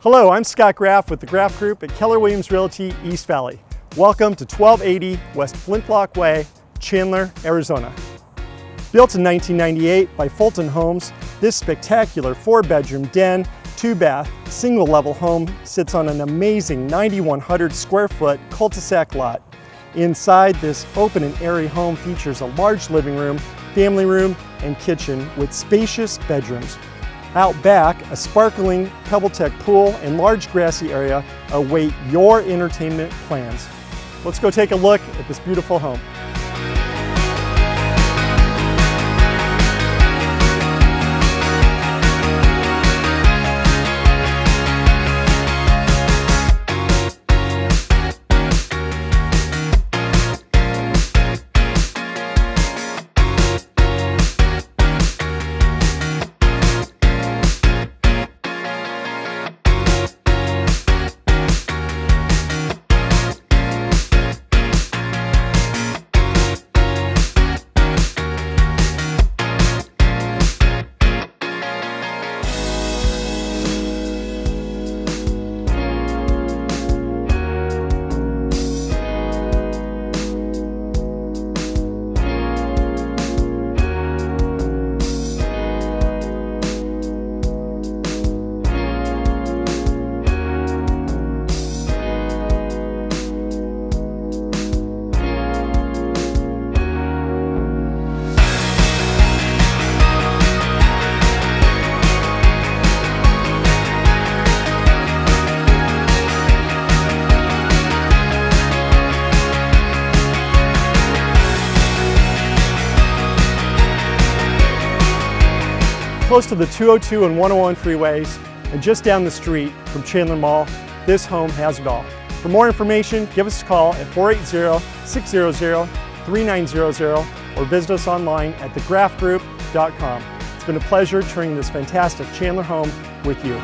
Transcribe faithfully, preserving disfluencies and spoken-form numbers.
Hello, I'm Scott Graff with the Graff Group at Keller Williams Realty, East Valley. Welcome to twelve eighty West Flintlock Way, Chandler, Arizona. Built in nineteen ninety-eight by Fulton Homes, this spectacular four-bedroom den, two-bath, single-level home sits on an amazing nine thousand one hundred square foot cul-de-sac lot. Inside, this open and airy home features a large living room, family room, and kitchen with spacious bedrooms. Out back, a sparkling PebbleTec pool and large grassy area await your entertainment plans. Let's go take a look at this beautiful home. Close to the two oh two and one oh one freeways and just down the street from Chandler Mall, this home has it all. For more information, give us a call at four eight zero, six zero zero, three nine zero zero or visit us online at the graff group dot com. It's been a pleasure touring this fantastic Chandler home with you.